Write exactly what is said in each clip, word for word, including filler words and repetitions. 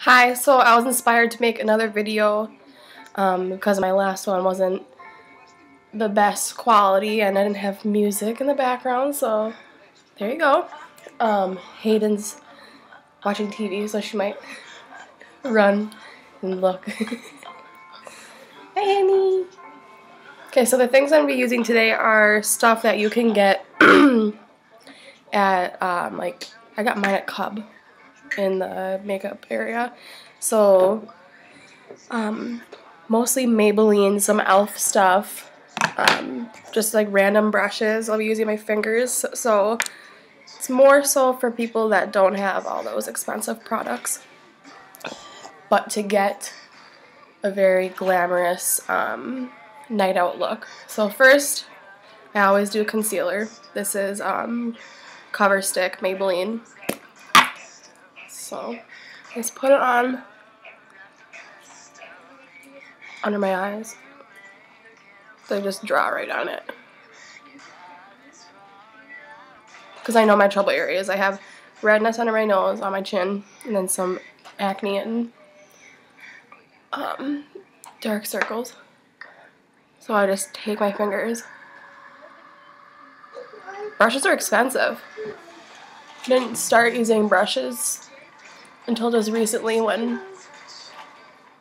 Hi, so I was inspired to make another video um, because my last one wasn't the best quality and I didn't have music in the background, so there you go. Um, Hayden's watching T V, so she might run and look. Hey, Annie! Okay, so the things I'm going to be using today are stuff that you can get at, um, like, I got mine at Cub in the makeup area. So, um, mostly Maybelline, some Elf stuff, um, just like random brushes. I'll be using my fingers, so it's more so for people that don't have all those expensive products, but to get a very glamorous, um, night out look. So first, I always do concealer. This is um, Cover Stick Maybelline. So let's put it on under my eyes. So I just draw right on it, because I know my trouble areas. I have redness under my nose, on my chin, and then some acne and um, dark circles. So I just take my fingers. Brushes are expensive. I didn't start using brushes until just recently when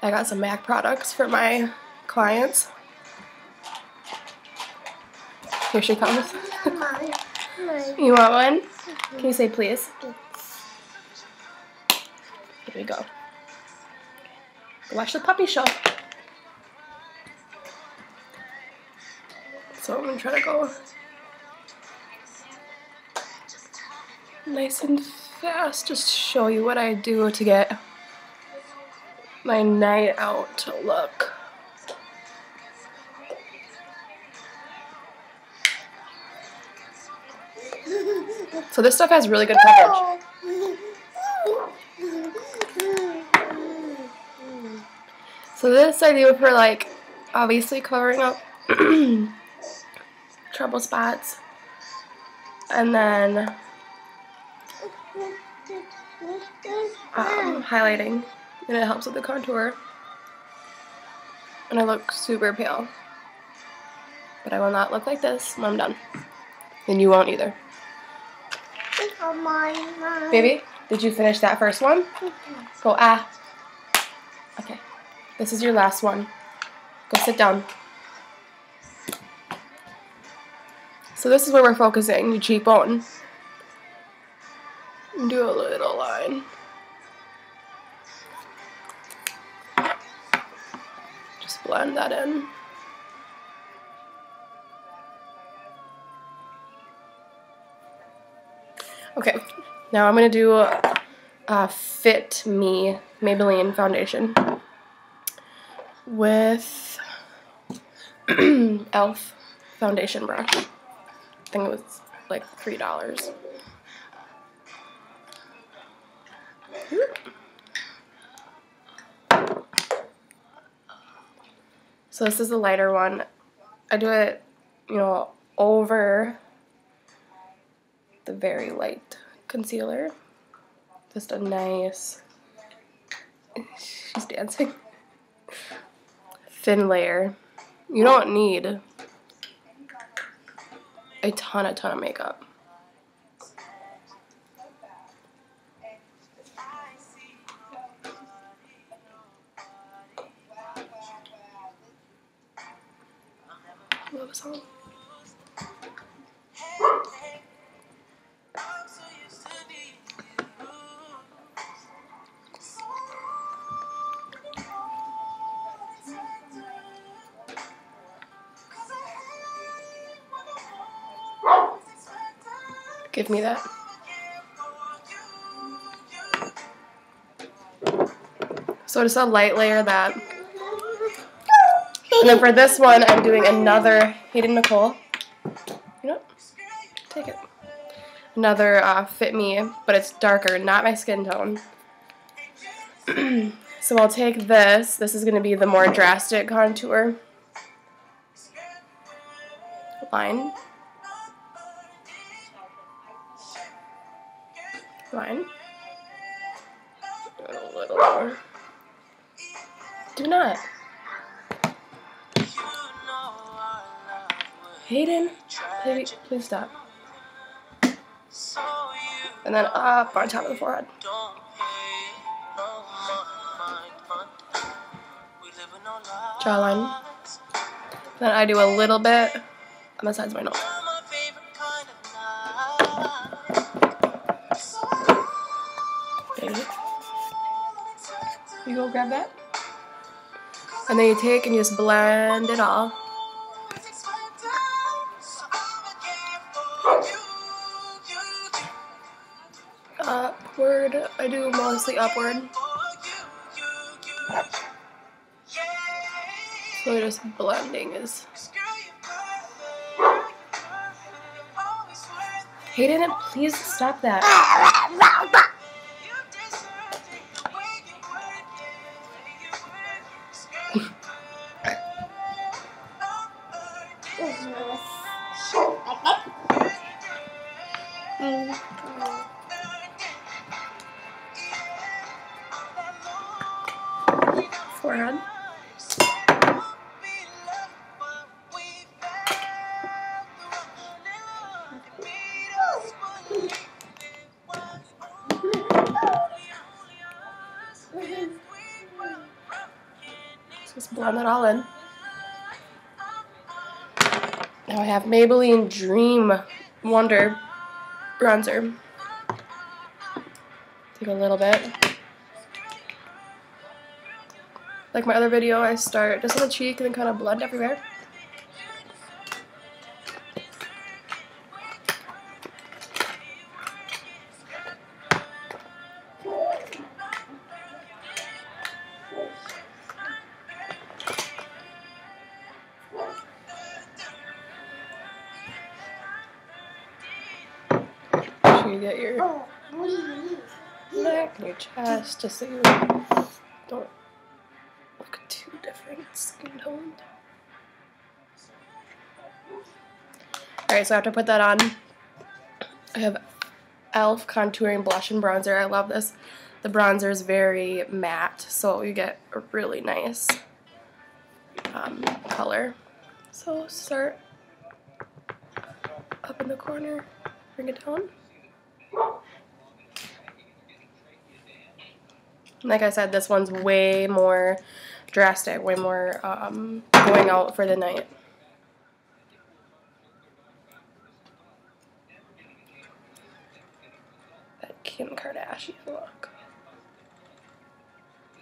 I got some MAC products for my clients. Here she comes. You want one? Can you say please? Here we go. Watch the puppy show. So I'm going to try to go nice and fast, just to show you what I do to get my night out look. So this stuff has really good coverage. So this I do for, like, obviously covering up trouble spots, and then um, highlighting, and it helps with the contour, and I look super pale, but I will not look like this when I'm done, and you won't either. Baby, did you finish that first one? Go ah. Okay, this is your last one. Go sit down. So this is where we're focusing, your cheekbone. Do a little line. Just blend that in. Okay, now I'm going to do a, a Fit Me Maybelline foundation with Elf foundation brush. I think it was like three dollars. So this is the lighter one. I do it, you know, over the very light concealer. Just a nice, she's dancing, thin layer. You don't need a ton, a ton of makeup. I love a song. Give me that. So just a light layer of that. And then for this one, I'm doing another Hayden Nicole. You know, take it. Another uh, Fit Me, but it's darker, not my skin tone. So I'll take this. This is going to be the more drastic contour line. Line. little more. Do not. Hayden, please, please stop. And then up on top of the forehead. Jawline. Then I do a little bit on the sides of my nose. You go grab that. And then you take and you just blend it all. Upward. I do mostly upward. So just blending is. Hayden, please stop that. Forehead. Just blend it all in. Now I have Maybelline Dream Wonder Bronzer. Take a little bit. Like my other video, I start just on the cheek and then kind of blend everywhere. Make sure you get your neck and your chest just so you don't. Two different skin tones. Alright, so I have to put that on. I have Elf Contouring Blush and Bronzer. I love this. The bronzer is very matte, so you get a really nice um, color. So start up in the corner, bring it down. Like I said, this one's way more drastic, way more um, going out for the night. That Kim Kardashian look.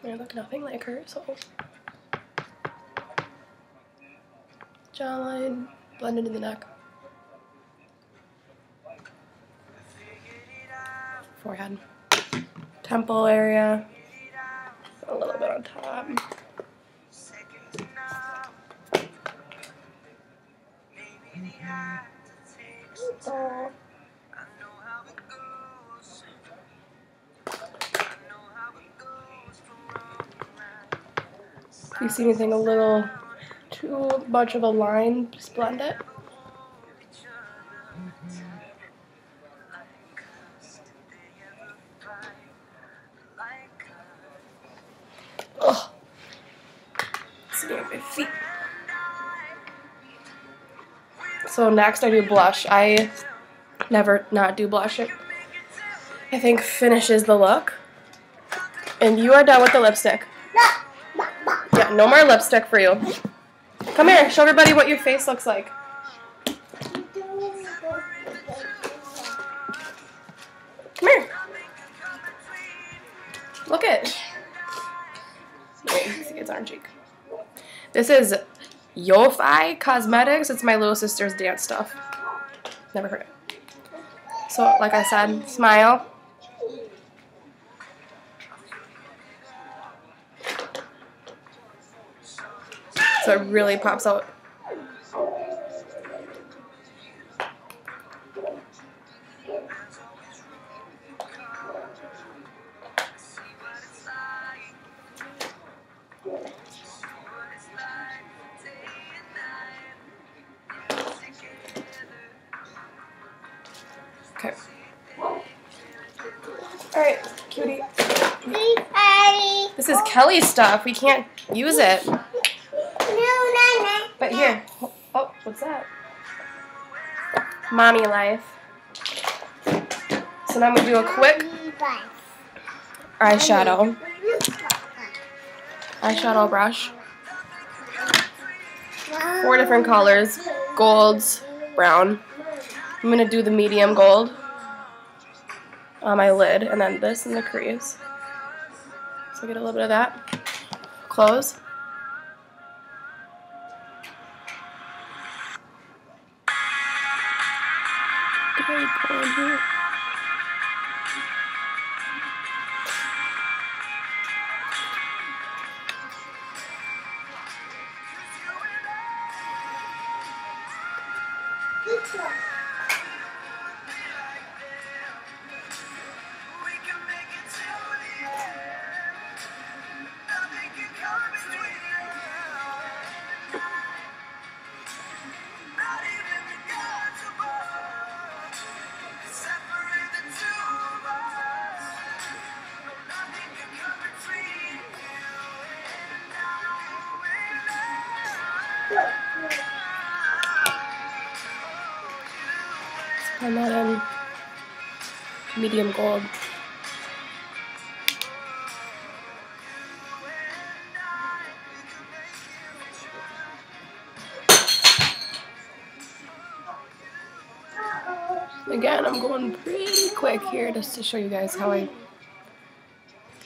I look nothing like her, so. Jawline, blended in the neck. Forehead. Temple area. A little bit on top. Oh. If you see anything a little too much of a line, just blend it. Oh, sitting on my feet. So next I do blush. I never not do blush. It, I think, finishes the look. And you are done with the lipstick. Yeah, no more lipstick for you. Come here, show everybody what your face looks like. Come here. Look it. Wait, it's on cheek. This is YoFi Cosmetics. It's my little sister's dance stuff. Never heard it. So, like I said, smile. So it really pops out. Okay. Alright, cutie. Bye. This is Kelly's stuff. We can't use it. But here. Oh, what's that? Mommy life. So now I'm going to do a quick eyeshadow. Eyeshadow brush. Four different colors. Golds, brown. I'm going to do the medium gold on my lid, and then this in the crease. So get a little bit of that. Close. And then medium gold. Again, I'm going pretty quick here just to show you guys how I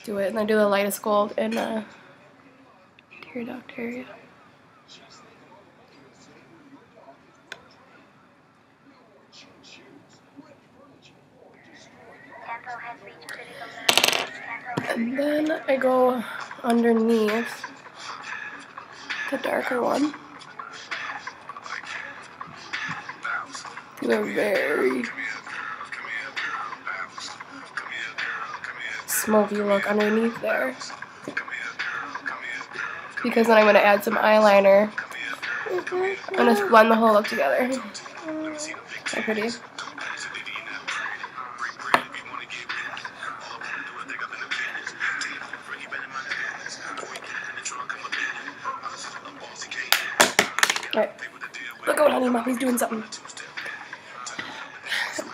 do it. And I do the lightest gold in the tear duct area. And then I go underneath the darker one. Do a very smoky look underneath there. Because then I'm going to add some eyeliner. I'm going to blend the whole look together. So pretty. Right. Look out, honey, mommy's doing something.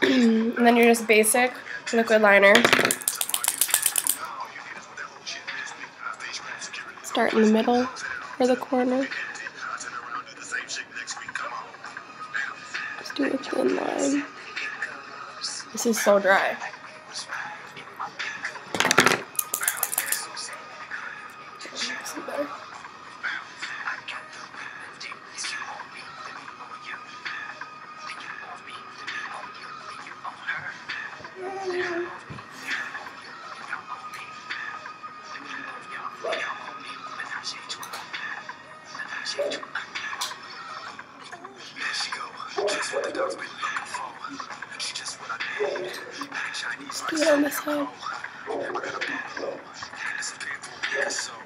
And then you're just basic liquid liner. Start in the middle or the corner. Just do a thin line. This is so dry.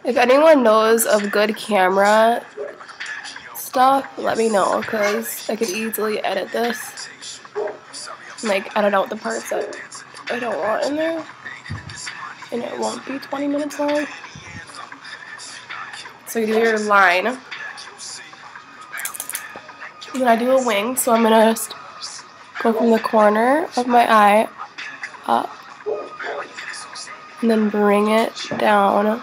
If anyone knows of good camera stuff, let me know, because I could easily edit this. Like, edit out the parts that I don't want in there, and it won't be twenty minutes long. So you do your line. And then I do a wing, so I'm going to just go from the corner of my eye up, and then bring it down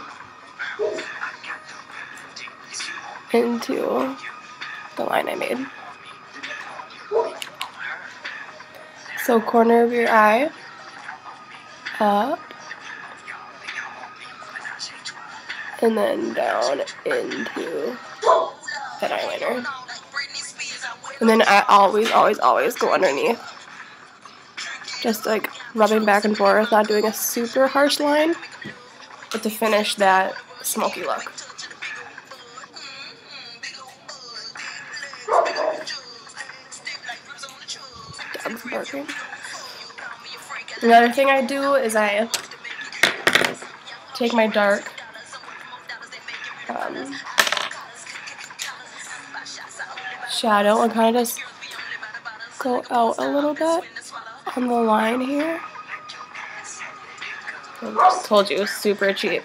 into the line I made. So corner of your eye, up, and then down into that eyeliner. And then I always, always, always go underneath. Just like rubbing back and forth, not doing a super harsh line, but to finish that smoky look. Dog's barking. Another thing I do is I take my dark um, shadow and kind of just go out a little bit on the line here. I told you, it was super cheap.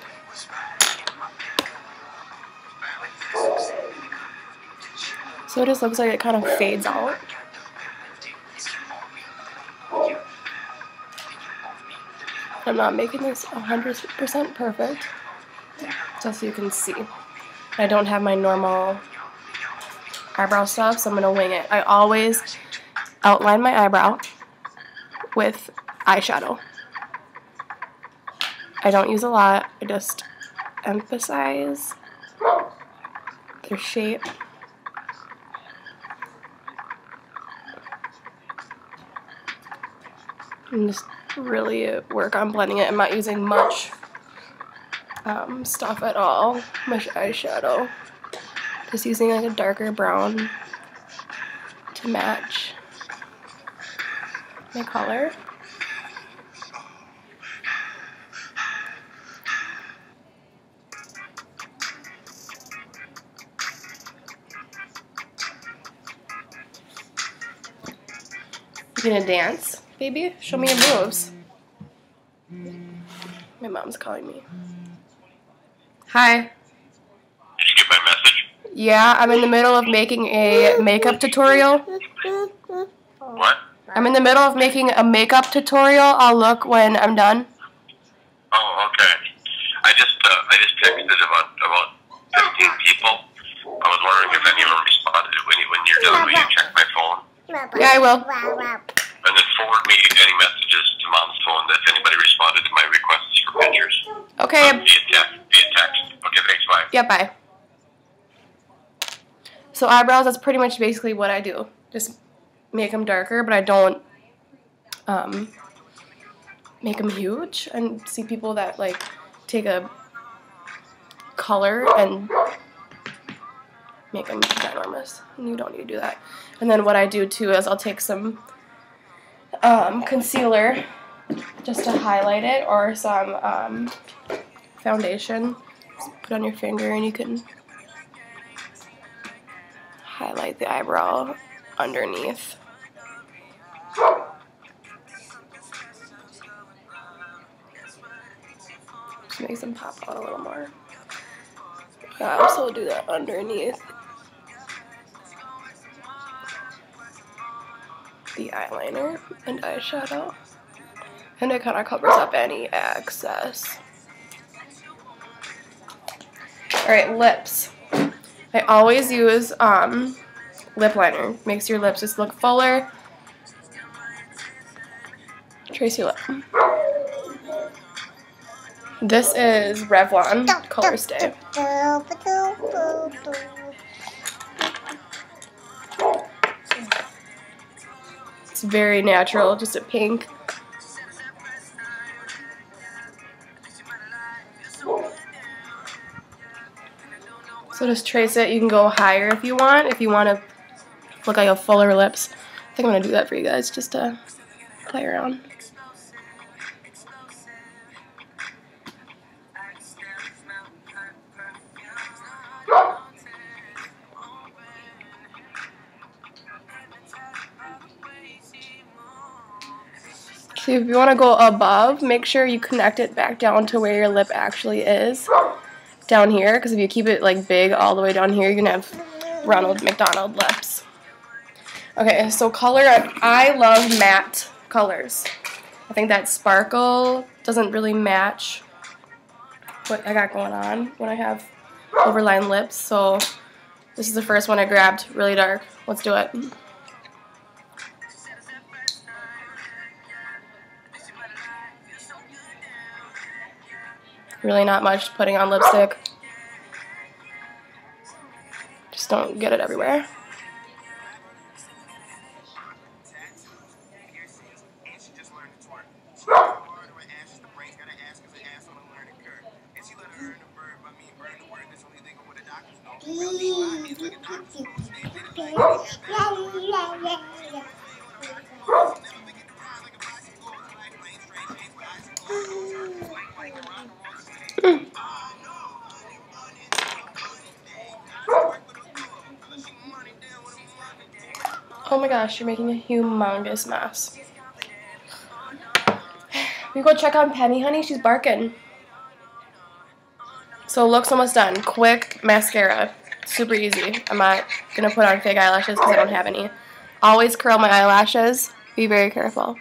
So it just looks like it kind of fades out. I'm not making this one hundred percent perfect, just so you can see. I don't have my normal eyebrow stuff, so I'm going to wing it. I always outline my eyebrow with eyeshadow. I don't use a lot. I just emphasize their shape. And just really work on blending it. I'm not using much um, stuff at all, much eyeshadow. Just using like a darker brown to match my color. You gonna dance? Baby, show me your moves. My mom's calling me. Hi. Did you get my message? Yeah, I'm in the middle of making a makeup tutorial. What? I'm in the middle of making a makeup tutorial. I'll look when I'm done. Oh, okay. I just uh, I just texted about about fifteen people. I was wondering if anyone responded. When you, when you're done, will you check my phone? Yeah, I will. And then forward me any messages to Mom's phone that anybody responded to my requests for pictures. Okay. Um, via, via text. Okay, thanks, bye. Yeah, bye. So eyebrows, that's pretty much basically what I do. Just make them darker, but I don't um, make them huge. And see people that, like, take a color and make them ginormous. And you don't need to do that. And then what I do, too, is I'll take some... Um, concealer just to highlight it, or some um, foundation. Just put on your finger and you can highlight the eyebrow underneath. Just makes them pop out a little more. I also do that underneath the eyeliner and eyeshadow, and it kind of covers up any excess. Alright, lips. I always use um, lip liner. Makes your lips just look fuller. Trace your lip. This is Revlon Colorstay. It's very natural, just a pink. So just trace it. You can go higher if you want, if you want to look like a fuller lips. I think I'm going to do that for you guys, just to play around. So if you want to go above, make sure you connect it back down to where your lip actually is, down here, because if you keep it like big all the way down here, you're going to have Ronald McDonald lips. Okay, so color, I love matte colors. I think that sparkle doesn't really match what I got going on when I have overlined lips, so this is the first one I grabbed, really dark. Let's do it. Really not much putting on lipstick. Just don't get it everywhere. Oh my gosh, you're making a humongous mess. We go check on Penny, honey. She's barking. So, look's almost done. Quick mascara. super easy. I'm not going to put on fake eyelashes because I don't have any. Always curl my eyelashes. Be very careful.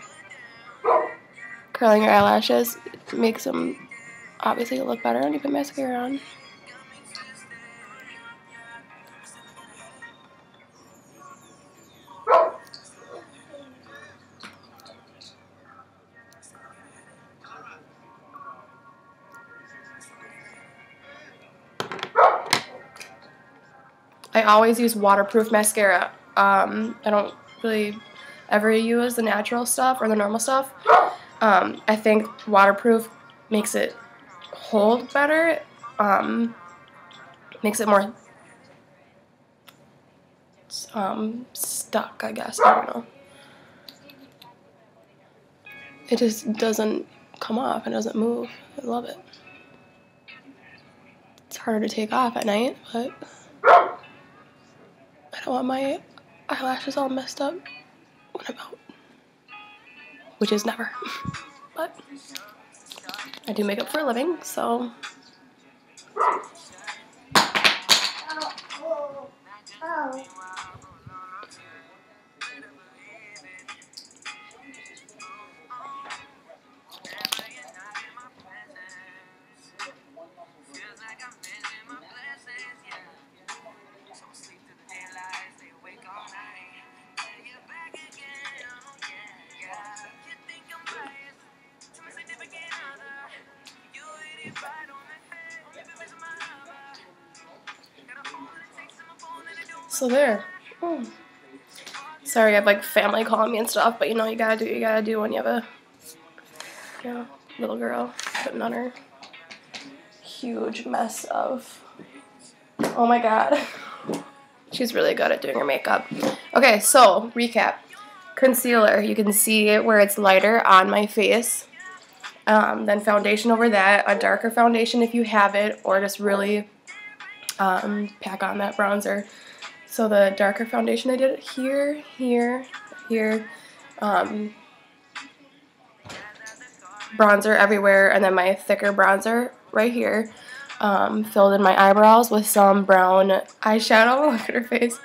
Curling your eyelashes makes them obviously look better when you put mascara on. I always use waterproof mascara. Um, I don't really ever use the natural stuff or the normal stuff. Um, I think waterproof makes it hold better, um, makes it more um, stuck, I guess. I don't know. It just doesn't come off. It doesn't move. I love it. It's harder to take off at night, but I don't want my eyelashes all messed up when I'm out, which is never, but I do makeup for a living, so. Oh. Oh. So there. Oh. Sorry, I have like family calling me and stuff, but you know you gotta do what you gotta do when you have a you know, little girl putting on her huge mess of. Oh my god. She's really good at doing her makeup. Okay, so recap. Concealer. You can see where it's lighter on my face. Um, then foundation over that. A darker foundation if you have it, or just really um, pack on that bronzer. So the darker foundation I did here, here, here, um, bronzer everywhere, and then my thicker bronzer right here, um, filled in my eyebrows with some brown eyeshadow, look at her face,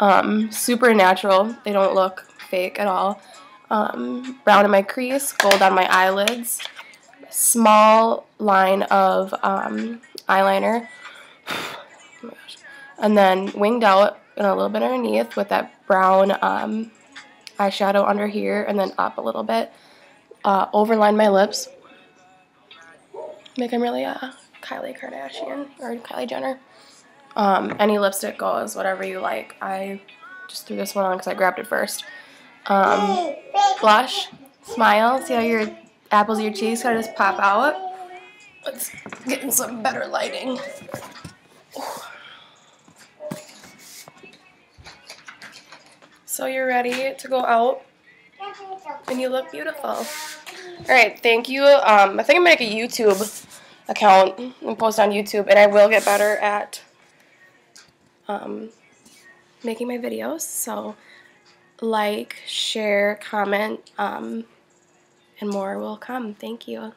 um, super natural, they don't look fake at all, um, brown in my crease, gold on my eyelids, small line of um, eyeliner, oh my gosh. And then winged out and a little bit underneath with that brown um, eyeshadow under here and then up a little bit. Uh, overline my lips. Make them really uh, Kylie Kardashian or Kylie Jenner. Um, any lipstick goes, whatever you like. I just threw this one on because I grabbed it first. Um, blush, smile. See how your apples of your cheeks kind of just pop out. Let's get in some better lighting. So you're ready to go out, and you look beautiful. All right, thank you. Um, I think I'm going to make a YouTube account and post on YouTube, and I will get better at um, making my videos. So like, share, comment, um, and more will come. Thank you.